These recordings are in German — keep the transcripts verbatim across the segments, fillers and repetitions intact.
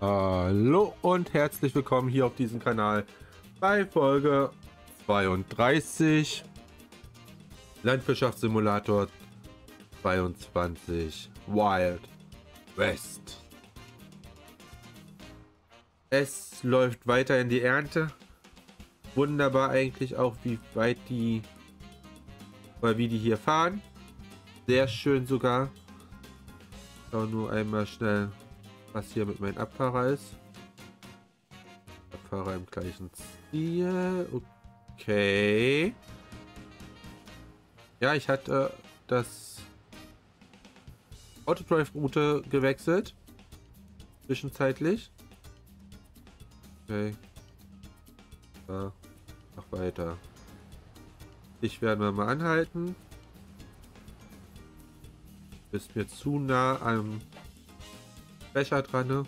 Hallo und herzlich willkommen hier auf diesem Kanal bei Folge zweiunddreißig Landwirtschaftssimulator zweiundzwanzig Wild West. Es läuft weiter in die Ernte. Wunderbar eigentlich auch, wie weit die, weil wie die hier fahren. Sehr schön sogar. Schau nur einmal schnell, was hier mit meinem Abfahrer ist. Abfahrer im gleichen Ziel. Okay. Ja, ich hatte das Autodrive-Route gewechselt. Zwischenzeitlich. Okay. Ja, mach weiter. Ich werde wir mal anhalten. Bist mir zu nah am Becher dran.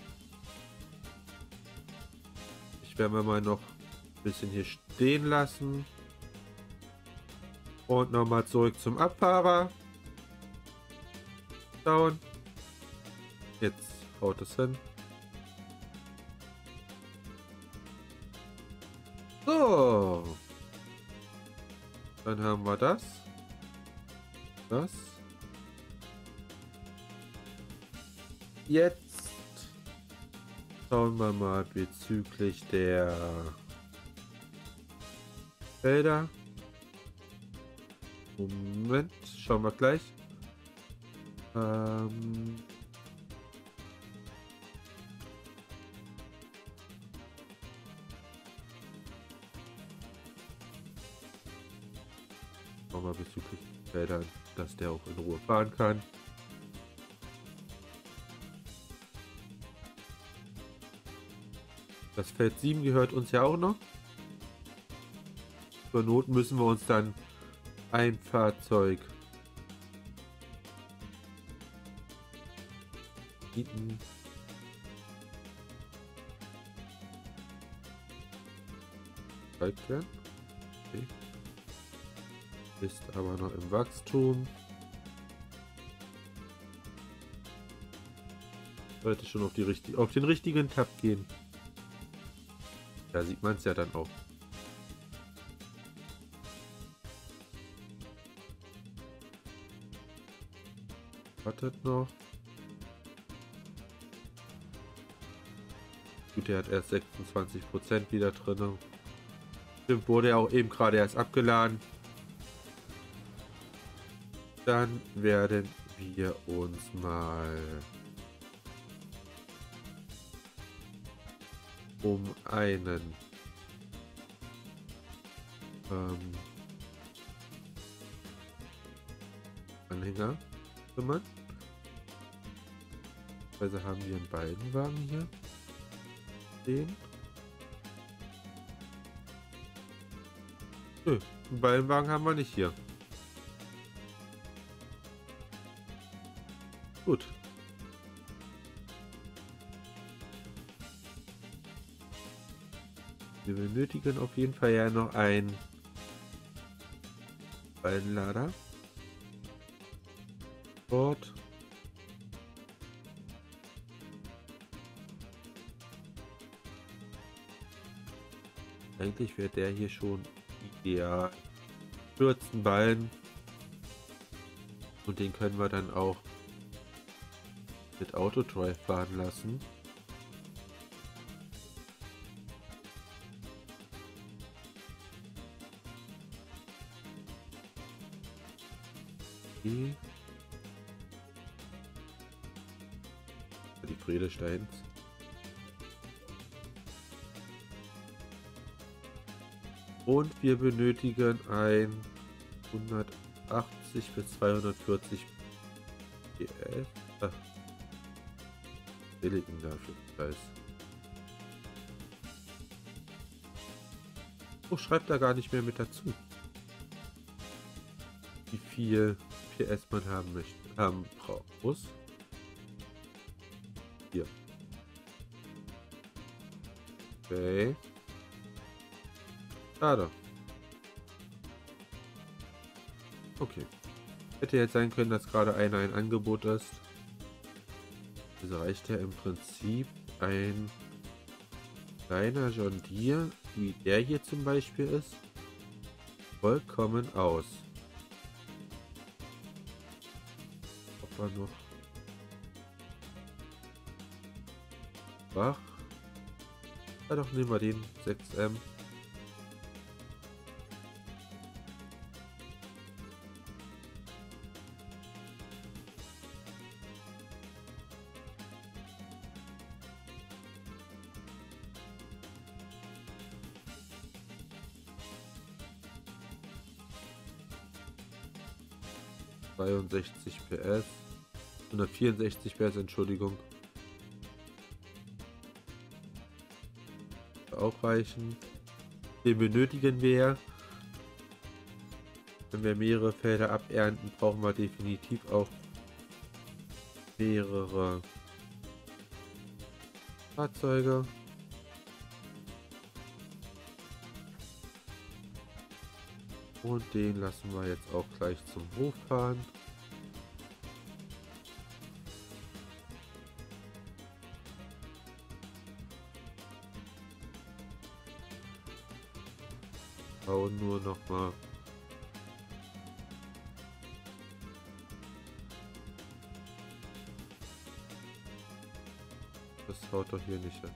Ich werde mir mal noch ein bisschen hier stehen lassen. Und nochmal zurück zum Abfahrer. Down. Jetzt haut es hin. So. Dann haben wir das. Das. Jetzt schauen wir mal bezüglich der Felder. Moment, schauen wir gleich. Ähm schauen wir mal bezüglich der Felder, dass der auch in Ruhe fahren kann. Das Feld sieben gehört uns ja auch noch. Zur Not müssen wir uns dann ein Fahrzeug bieten. Okay. Ist aber noch im Wachstum. Sollte schon auf, die, auf den richtigen Tab gehen. Da sieht man es ja dann auch. Wartet noch. Gut, der hat erst sechsundzwanzig Prozent wieder drin. Stimmt, wurde ja auch eben gerade erst abgeladen. Dann werden wir uns mal um einen ähm, Anhänger kümmern. Also haben wir in beiden Wagen hier den. Nö, einen Ballenwagen haben wir nicht hier. Gut. Wir benötigen auf jeden Fall ja noch einen Ballenlader. Dort. Eigentlich wäre der hier schon ideal. vierzehn Ballen. Und den können wir dann auch mit Autodrive fahren lassen. Die Friedesteins. Und wir benötigen ein hundertachtzig bis zweihundertvierzig P F. Ach, billigen dafür Preis. Oh, schreibt da gar nicht mehr mit dazu, wie viel P S man haben möchte, haben muss. Hier. Okay. Ah, da. Okay. Hätte jetzt sein können, dass gerade einer ein Angebot ist. Das reicht ja im Prinzip ein kleiner John Deere, wie der hier zum Beispiel ist, vollkommen aus. Ob er noch wach? Ah, doch, nehmen wir den sechs M. zweiundsechzig PS, hundertvierundsechzig PS, Entschuldigung. Auch reichen. Den benötigen wir. Wenn wir mehrere Felder abernten, brauchen wir definitiv auch mehrere Fahrzeuge. Und den lassen wir jetzt auch gleich zum Hof fahren. Bauen nur noch mal. Das haut doch hier nicht hin.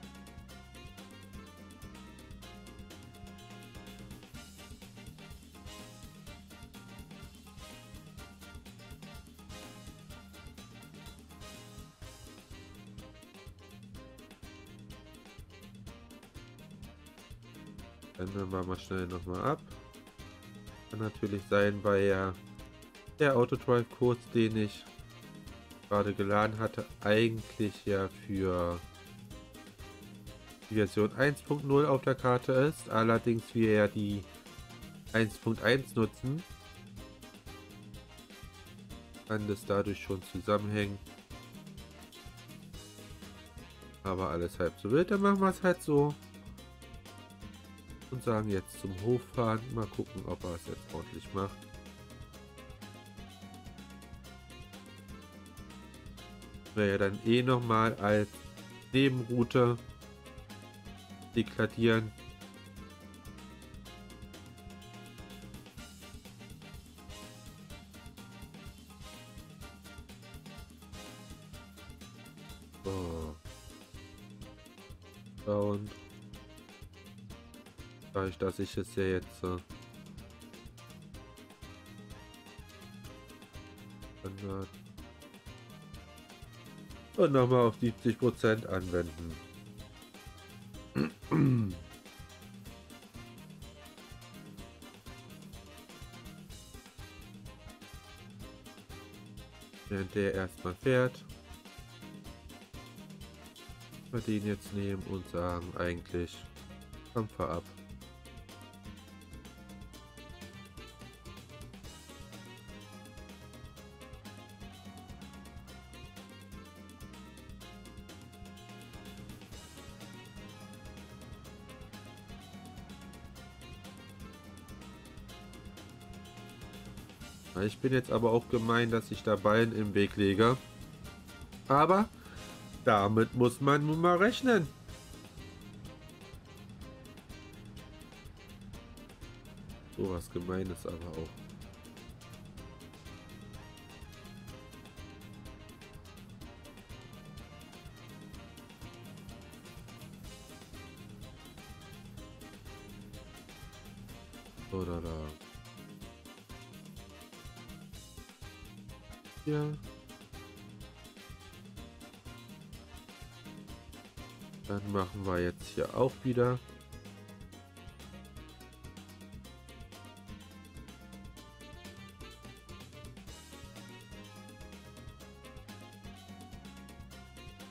Ändern wir mal schnell nochmal ab. Kann natürlich sein, weil ja der Autodrive-Kurs, den ich gerade geladen hatte, eigentlich ja für die Version eins punkt null auf der Karte ist. Allerdings wir ja die eins punkt eins nutzen, kann das dadurch schon zusammenhängen. Aber alles halb so wild, dann machen wir es halt so. Und sagen jetzt zum Hof fahren. Mal gucken, ob er es jetzt ordentlich macht. Wäre ja dann eh nochmal als Nebenroute deklarieren. So. Und dadurch, dass ich es ja jetzt äh, und nochmal auf siebzig Prozent anwenden. Während der erstmal fährt, wir den jetzt nehmen und sagen eigentlich Dampfer ab. Ich bin jetzt aber auch gemein, dass ich da Ballen im Weg lege. Aber damit muss man nun mal rechnen. So was Gemeines aber auch. Oder da. Dann machen wir jetzt hier auch wieder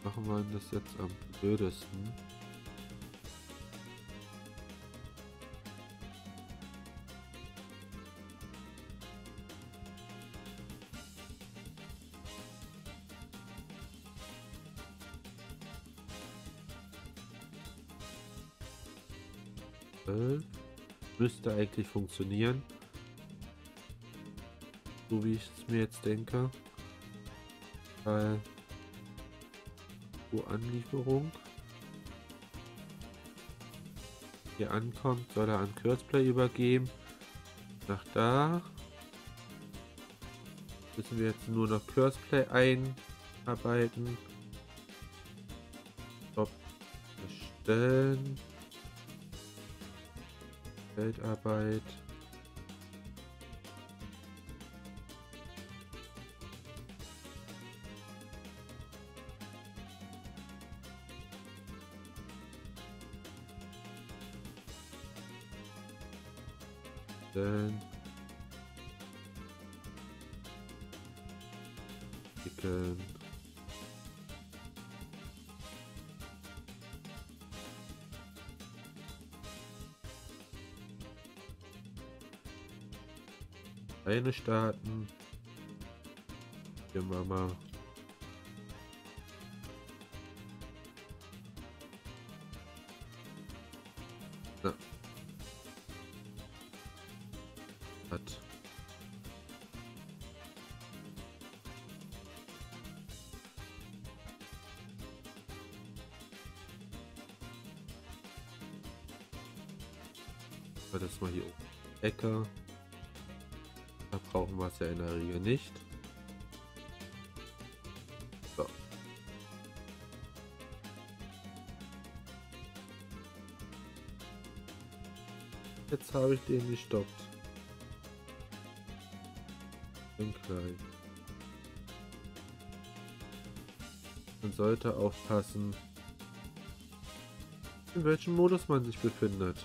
machen wir das jetzt am blödesten. Müsste eigentlich funktionieren, so wie ich es mir jetzt denke. Weil, wo Anlieferung hier ankommt, soll er an Courseplay übergeben. Nach da. Müssen wir jetzt nur noch Courseplay einarbeiten. Stopp. Bestellen. Feldarbeit. Entwickeln. Eine starten. Hier Mama. Na. Hat. Aber das mal hier oben. Äcker. Da brauchen wir es ja in der Regel nicht. So. Jetzt habe ich den gestoppt. Man sollte aufpassen, in welchem Modus man sich befindet.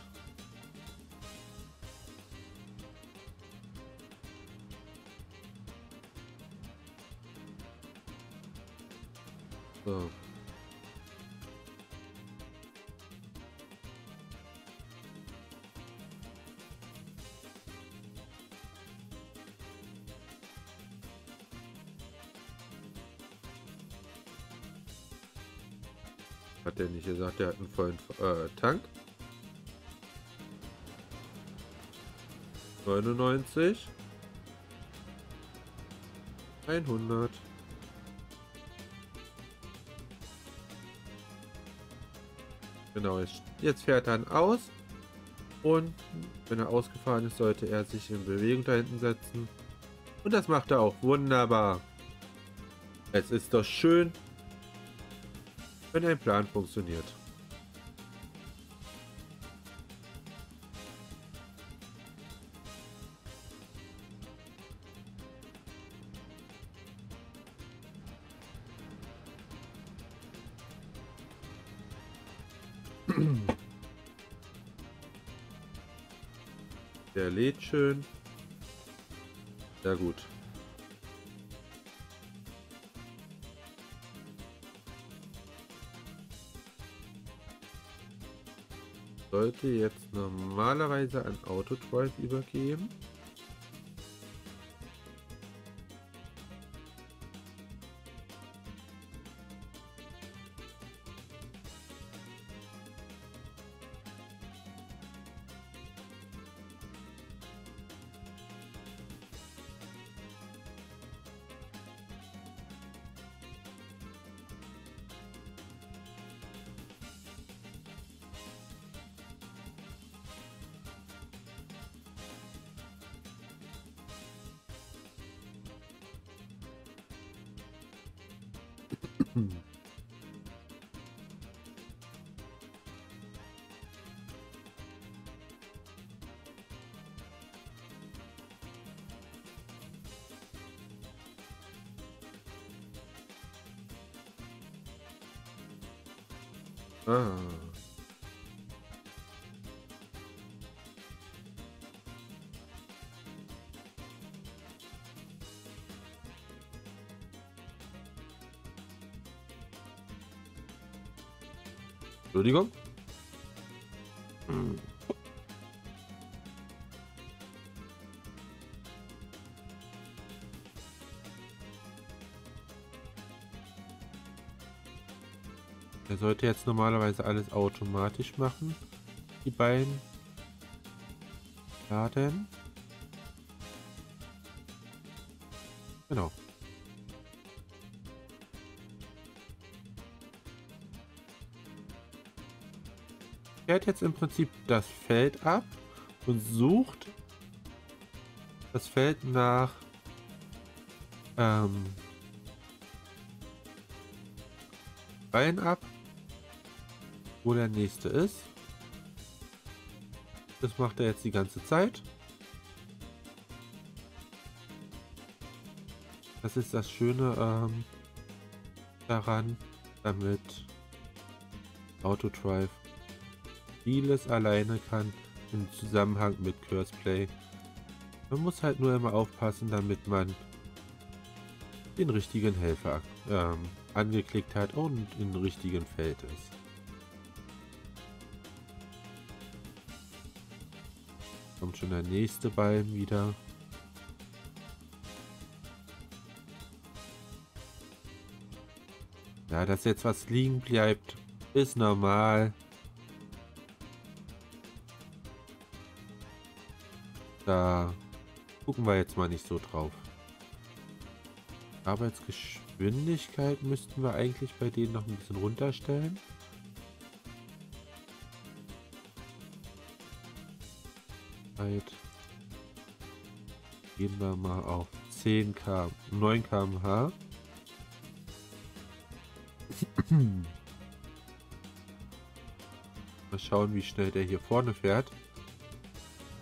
So. Hat der nicht gesagt, der hat einen vollen äh, Tank? neunundneunzig. hundert. Genau, jetzt fährt er dann aus. Und wenn er ausgefahren ist, sollte er sich in Bewegung da hinten setzen. Und das macht er auch wunderbar. Es ist doch schön, wenn ein Plan funktioniert. Der lädt schön. Sehr gut. Sollte jetzt normalerweise an Autodrive übergeben. Ah. Entschuldigung. Hm. Er sollte jetzt normalerweise alles automatisch machen. Die beiden laden. Genau. fährt jetzt im Prinzip das Feld ab und sucht das Feld nach ähm, Ballen ab, wo der nächste ist. Das macht er jetzt die ganze Zeit. Das ist das Schöne ähm, daran, damit Autodrive vieles alleine kann im Zusammenhang mit Courseplay. Man muss halt nur immer aufpassen, damit man den richtigen Helfer ähm, angeklickt hat und im richtigen Feld ist. Kommt schon der nächste Ball wieder. Ja, dass jetzt was liegen bleibt, ist normal. Da gucken wir jetzt mal nicht so drauf. Arbeitsgeschwindigkeit müssten wir eigentlich bei denen noch ein bisschen runterstellen. Gehen wir mal auf zehn Kilometer, neun Kilometer pro Stunde. Mal schauen, wie schnell der hier vorne fährt.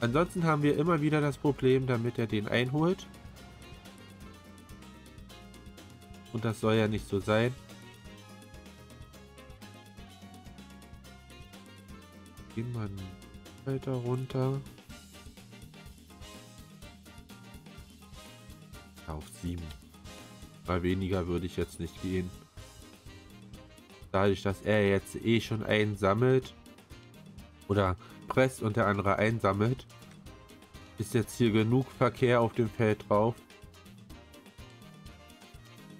Ansonsten haben wir immer wieder das Problem, damit er den einholt. Und das soll ja nicht so sein. Gehen wir weiter runter. Auf sieben. Mal weniger würde ich jetzt nicht gehen. Dadurch, dass er jetzt eh schon einsammelt oder presst und der andere einsammelt, ist jetzt hier genug Verkehr auf dem Feld drauf.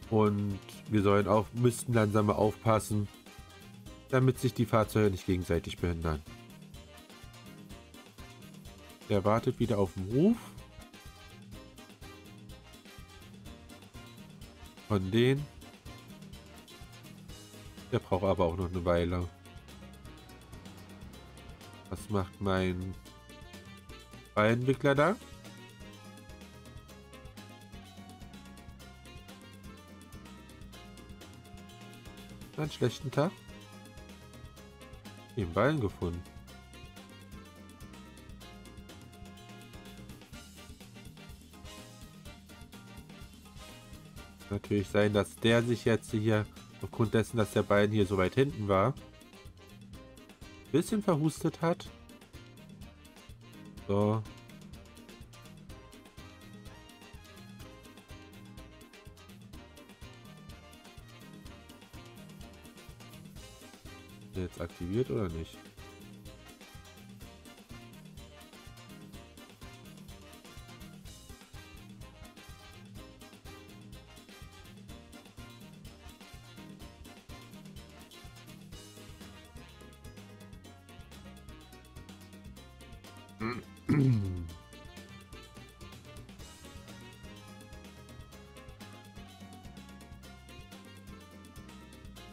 Und wir sollen auch, müssten langsam mal aufpassen, damit sich die Fahrzeuge nicht gegenseitig behindern. Er wartet wieder auf den Ruf von denen. Der braucht aber auch noch eine Weile. Was macht mein Ballentwickler da? Einen schlechten Tag. Den Ballen gefunden. Natürlich sein, dass der sich jetzt hier aufgrund dessen, dass der Ballen hier so weit hinten war, ein bisschen verhustet hat. So. Ist der jetzt aktiviert oder nicht?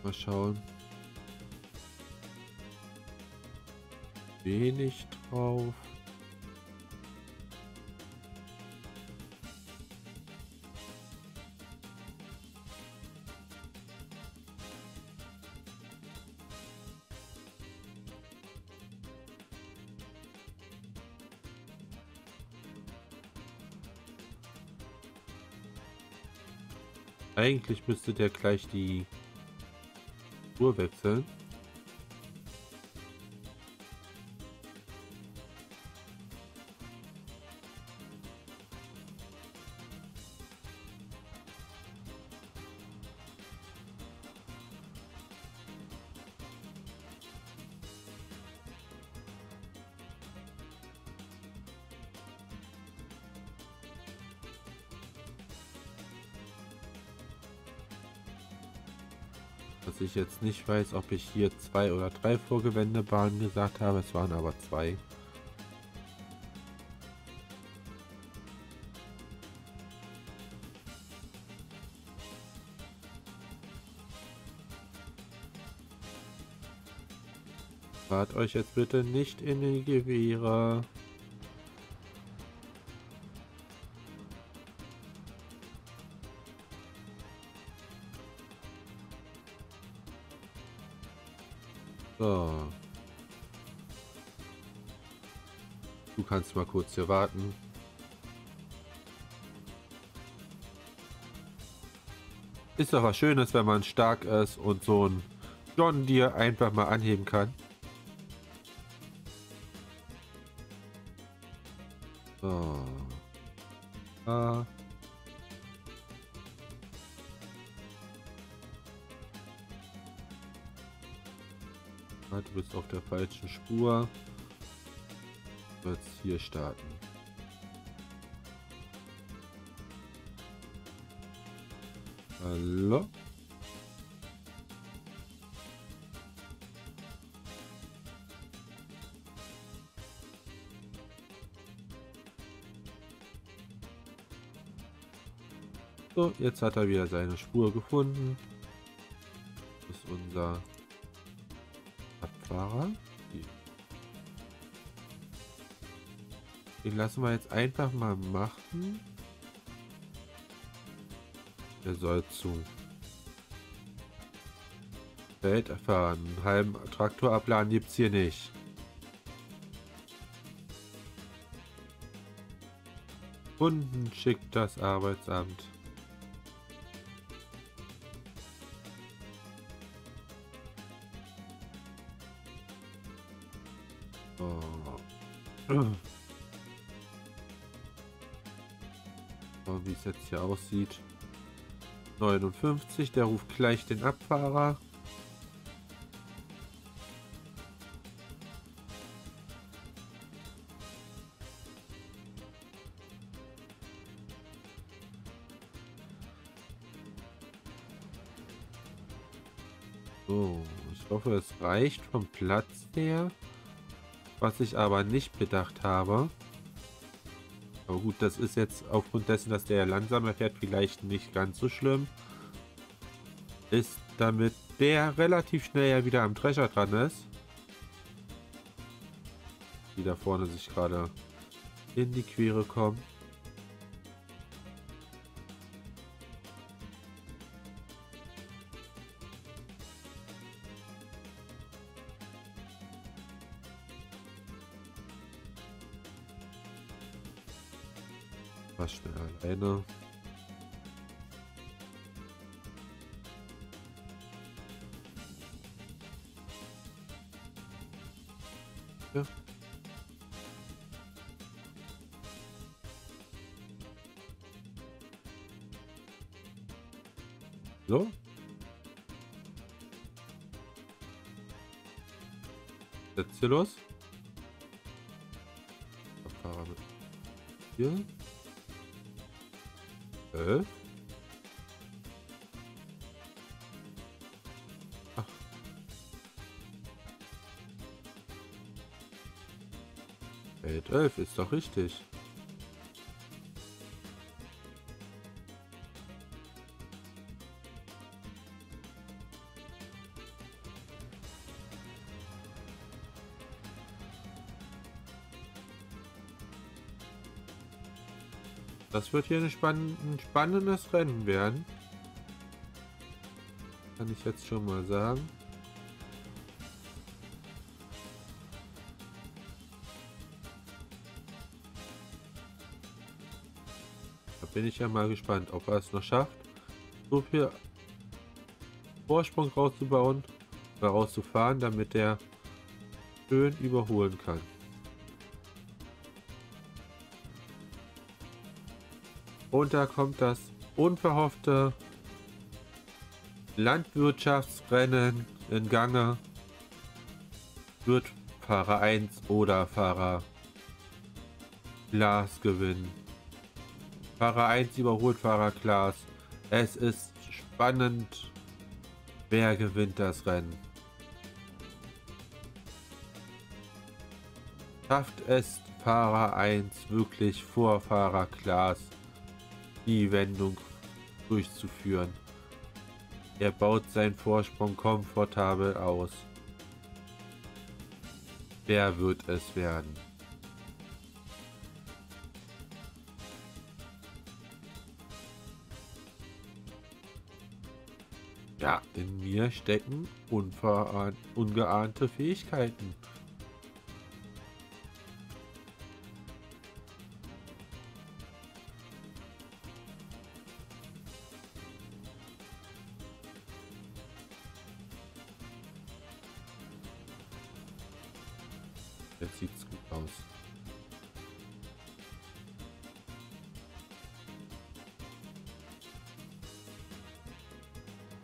Mal schauen. Wenig drauf. Eigentlich müsste der gleich die Spur wechseln. Dass ich jetzt nicht weiß, ob ich hier zwei oder drei Vorgewendebahnen gesagt habe, es waren aber zwei. Fahrt euch jetzt bitte nicht in die Gewehre. So. Du kannst mal kurz hier warten. Ist doch was Schönes, wenn man stark ist und so ein John Deere einfach mal anheben kann. So. Ah. Ah, du bist auf der falschen Spur. Jetzt hier starten. Hallo? So, jetzt hat er wieder seine Spur gefunden. Das ist unser Abfahrer. Den lassen wir jetzt einfach mal machen. Der soll zum Feld fahren. Einen halben Traktor abladen gibt es hier nicht. Kunden schickt das Arbeitsamt. Oh. Wie es jetzt hier aussieht. neunundfünfzig, der ruft gleich den Abfahrer. So, ich hoffe, es reicht vom Platz her. Was ich aber nicht bedacht habe. Aber gut, das ist jetzt aufgrund dessen, dass der langsamer fährt, vielleicht nicht ganz so schlimm. Ist, damit der relativ schnell ja wieder am Drescher dran ist. Die da vorne sich gerade in die Quere kommen. Schnell alleine. Ja. So. Setzt hier los. Hier. Ach. Feld elf ist doch richtig. Das wird hier ein spannendes Rennen werden. Kann ich jetzt schon mal sagen. Da bin ich ja mal gespannt, ob er es noch schafft, so viel Vorsprung rauszubauen, rauszufahren, damit er schön überholen kann. Und da kommt das unverhoffte Landwirtschaftsrennen in Gange. Wird Fahrer eins oder Fahrer Glas gewinnen? Fahrer eins überholt Fahrer Glas. Es ist spannend, wer gewinnt das Rennen. Schafft es Fahrer eins wirklich vor Fahrer Glas die Wendung durchzuführen? Er baut seinen Vorsprung komfortabel aus. Wer wird es werden? Ja, in mir stecken ungeahnte Fähigkeiten. Jetzt sieht's gut aus.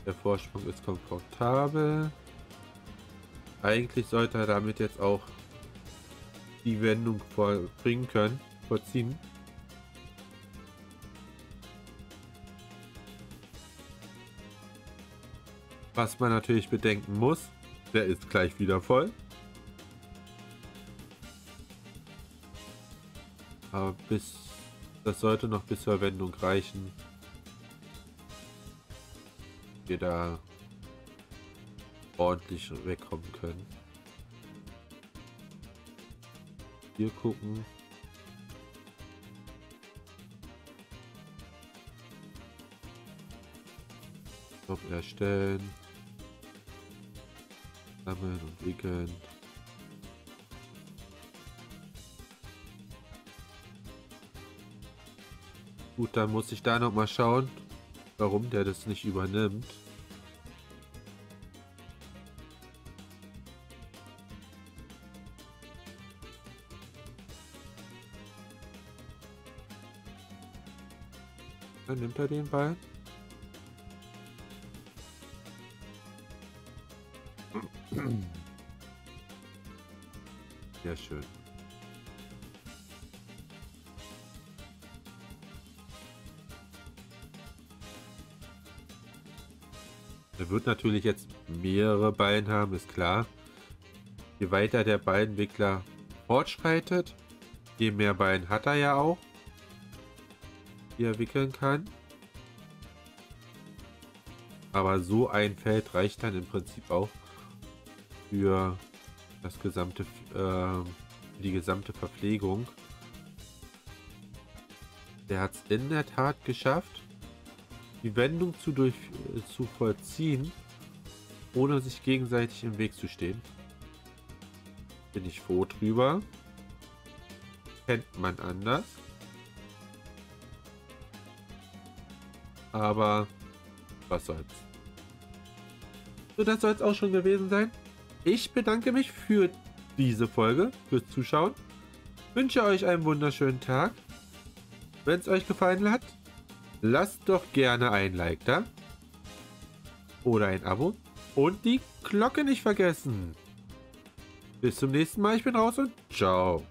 Der Vorsprung ist komfortabel. Eigentlich sollte er damit jetzt auch die Wendung vollbringen können, vollziehen. Was man natürlich bedenken muss, der ist gleich wieder voll. Aber bis, das sollte noch bis zur Wendung reichen. Wir da ordentlich wegkommen können. Hier gucken. Noch erstellen. Sammeln und wickeln. Gut, dann muss ich da noch mal schauen, warum der das nicht übernimmt. Dann nimmt er den Ball. Sehr schön. Er wird natürlich jetzt mehrere Ballen haben, ist klar. Je weiter der Ballentwickler fortschreitet, je mehr Ballen hat er ja auch, die er wickeln kann. Aber so ein Feld reicht dann im Prinzip auch für das gesamte, äh, für die gesamte Verpflegung. Der hat es in der Tat geschafft, die Wendung zu, durch, äh, zu vollziehen, ohne sich gegenseitig im Weg zu stehen. Bin ich froh drüber. Kennt man anders. Aber was soll's. So, das soll es auch schon gewesen sein. Ich bedanke mich für diese Folge, fürs Zuschauen. Wünsche euch einen wunderschönen Tag. Wenn es euch gefallen hat, lasst doch gerne ein Like da oder ein Abo und die Glocke nicht vergessen. Bis zum nächsten Mal, ich bin raus und ciao.